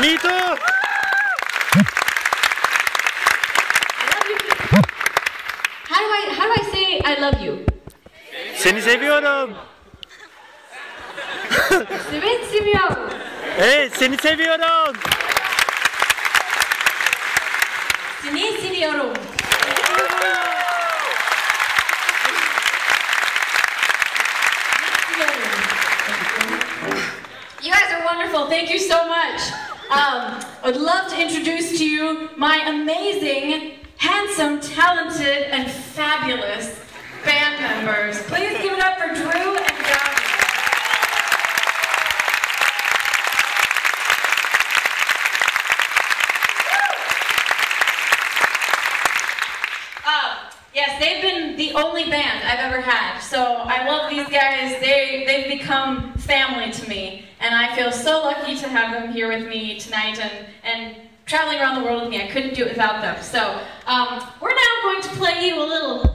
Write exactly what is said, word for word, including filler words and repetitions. Me too! How do I how do I say I love you? Seni seviyorum. Seni seviyorum. Hey, seni seviyorum. Seni seviyorum. You guys are wonderful. Thank you so much. Um, I'd love to introduce to you my amazing, handsome, talented, and fabulous band members. Please give it up for Drew and John. Uh, yes, they've been the only band I've ever had, so I love these guys. They, they've become family to me. And I feel so lucky to have them here with me tonight and, and traveling around the world with me. I couldn't do it without them. So um, we're now going to play you a little